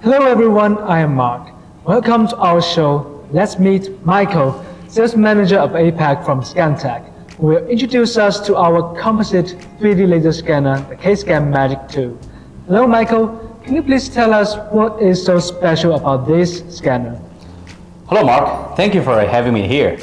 Hello everyone, I am Mark. Welcome to our show. Let's meet Michael, Sales Manager of APAC from ScanTech, who will introduce us to our composite 3D laser scanner, the KSCAN-Magic II. Hello Michael, can you please tell us what is so special about this scanner? Hello Mark, thank you for having me here.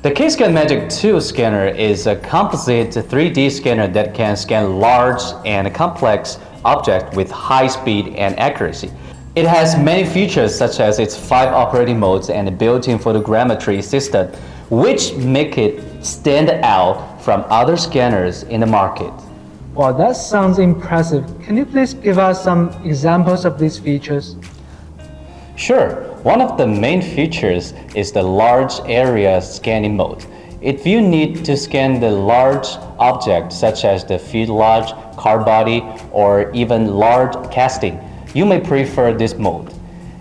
The KSCAN-Magic II scanner is a composite 3D scanner that can scan large and complex object with high speed and accuracy. It has many features such as its 5 operating modes and built-in photogrammetry system, which make it stand out from other scanners in the market. Wow, that sounds impressive. Can you please give us some examples of these features? Sure. One of the main features is the large area scanning mode. If you need to scan the large object such as the fuselage, car body, or even large casting, you may prefer this mode.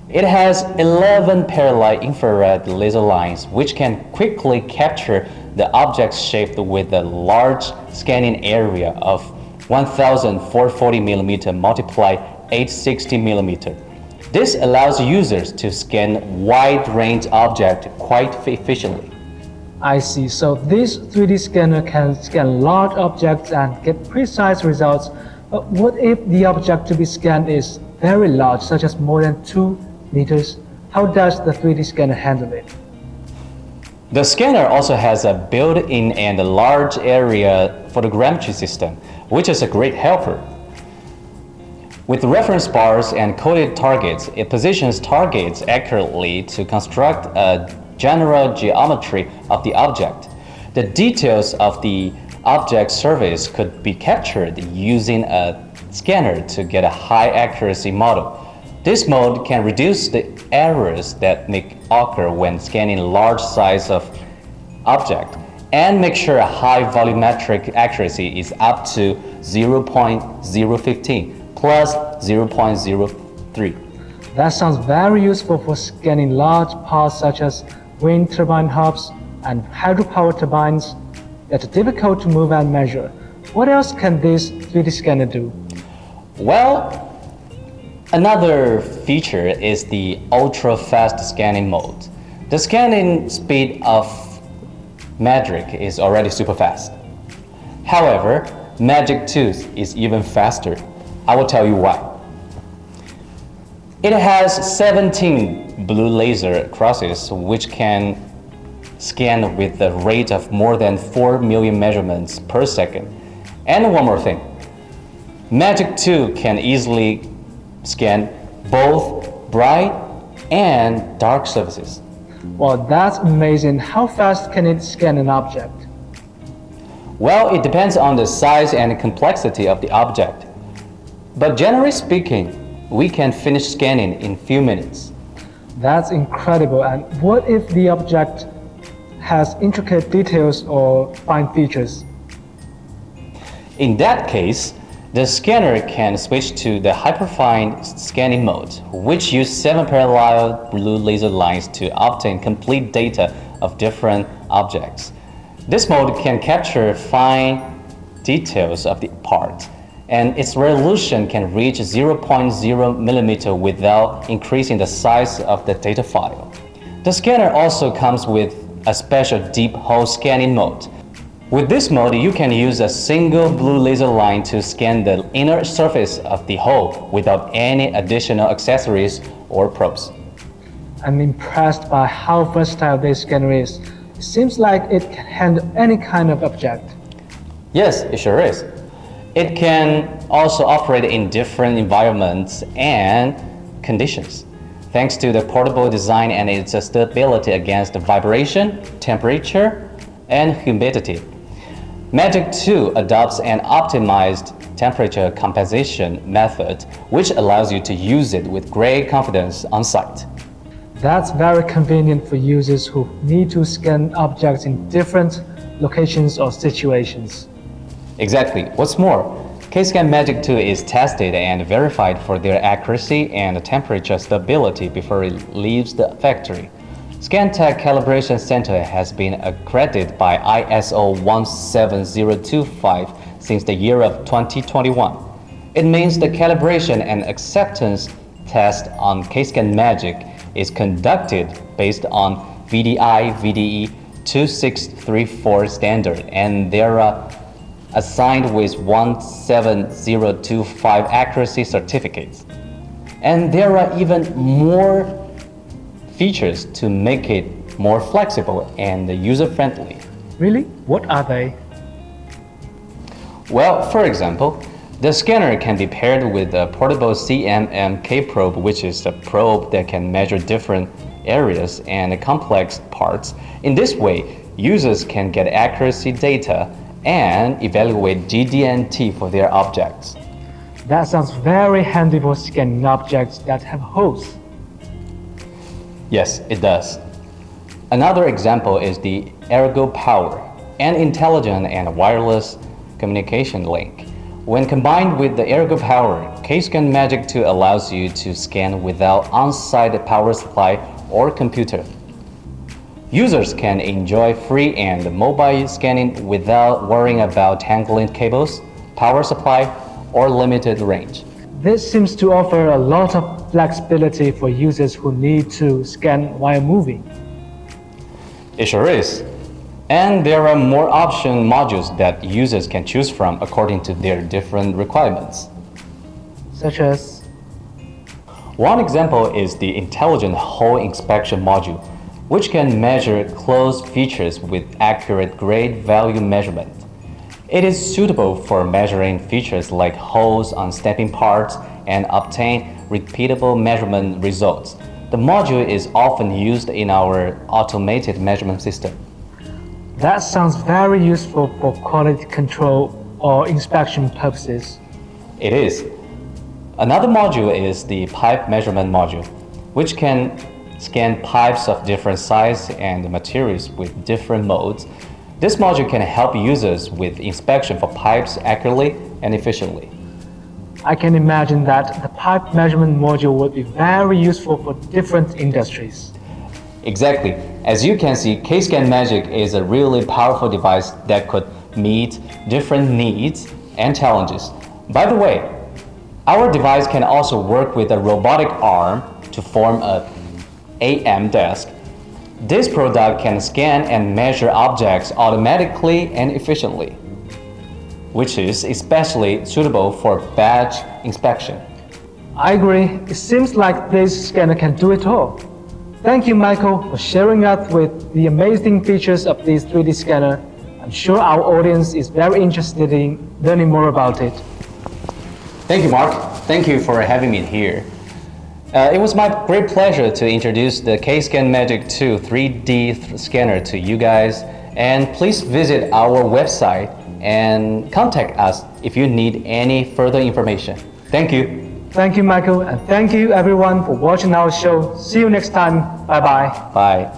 It has 11 parallel infrared laser lines which can quickly capture the object's shape with a large scanning area of 1440mm multiplied 860mm. This allows users to scan wide-range objects quite efficiently. I see. So this 3D scanner can scan large objects and get precise results. But what if the object to be scanned is very large, such as more than 2 meters? How does the 3D scanner handle it? The scanner also has a built-in and a large area photogrammetry system, which is a great helper. With reference bars and coded targets, it positions targets accurately to construct a general geometry of the object. The details of the object's surface could be captured using a scanner to get a high accuracy model. This mode can reduce the errors that may occur when scanning large size of object and make sure a high volumetric accuracy is up to 0.015 plus 0.03. That sounds very useful for scanning large parts such as wind turbine hubs and hydropower turbines that are difficult to move and measure. What else can this 3D scanner do? Well, another feature is the ultra-fast scanning mode. The scanning speed of Magic is already super fast. However, Magic 2 is even faster. I will tell you why. It has 17 blue laser crosses which can scan with a rate of more than 4 million measurements per second. And one more thing, Magic 2 can easily scan both bright and dark surfaces. Well, that's amazing. How fast can it scan an object? Well, it depends on the size and complexity of the object. But generally speaking, we can finish scanning in a few minutes. That's incredible. And what if the object has intricate details or fine features? In that case, the scanner can switch to the hyperfine scanning mode, which uses 7 parallel blue laser lines to obtain complete data of different objects. This mode can capture fine details of the part, and its resolution can reach 0.0mm without increasing the size of the data file. The scanner also comes with a special deep hole scanning mode. With this mode, you can use a single blue laser line to scan the inner surface of the hole without any additional accessories or probes. I'm impressed by how versatile this scanner is. It seems like it can handle any kind of object. Yes, it sure is. It can also operate in different environments and conditions, thanks to the portable design and its stability against vibration, temperature, and humidity. Magic 2 adopts an optimized temperature compensation method, which allows you to use it with great confidence on site. That's very convenient for users who need to scan objects in different locations or situations. Exactly. What's more, KSCAN-Magic 2 is tested and verified for their accuracy and temperature stability before it leaves the factory. ScanTech Calibration Center has been accredited by ISO 17025 since the year of 2021. It means the calibration and acceptance test on KSCAN-Magic is conducted based on VDI-VDE-2634 standard, and they are assigned with 17025 accuracy certificates. And there are even more features to make it more flexible and user-friendly. Really? What are they? Well, for example, the scanner can be paired with a portable CMMK probe, which is a probe that can measure different areas and complex parts. In this way, users can get accuracy data and evaluate GDNT for their objects. That sounds very handy for scanning objects that have holes. Yes, it does. Another example is the ErgoPower, an intelligent and wireless communication link. When combined with the ErgoPower, KSCAN-Magic II allows you to scan without on-site power supply or computer. Users can enjoy free and mobile scanning without worrying about tangling cables, power supply, or limited range. This seems to offer a lot of flexibility for users who need to scan while moving. It sure is. And there are more option modules that users can choose from according to their different requirements. Such as? One example is the Intelligent Hole Inspection module, which can measure closed features with accurate grade value measurement. It is suitable for measuring features like holes on stepping parts and obtain repeatable measurement results. The module is often used in our automated measurement system. That sounds very useful for quality control or inspection purposes. It is. Another module is the pipe measurement module, which can scan pipes of different size and materials with different modes. This module can help users with inspection for pipes accurately and efficiently. I can imagine that the pipe measurement module would be very useful for different industries. Exactly. As you can see, KSCAN-Magic is a really powerful device that could meet different needs and challenges. By the way, our device can also work with a robotic arm to form a AM desk. This product can scan and measure objects automatically and efficiently, which is especially suitable for batch inspection. I agree. It seems like this scanner can do it all. Thank you, Michael, for sharing us with the amazing features of this 3D scanner. I'm sure our audience is very interested in learning more about it. Thank you, Mark. Thank you for having me here. It was my great pleasure to introduce the KSCAN-Magic II 3D scanner to you guys. And please visit our website and contact us if you need any further information. Thank you. Thank you, Michael, and thank you everyone for watching our show. See you next time. Bye-bye. Bye.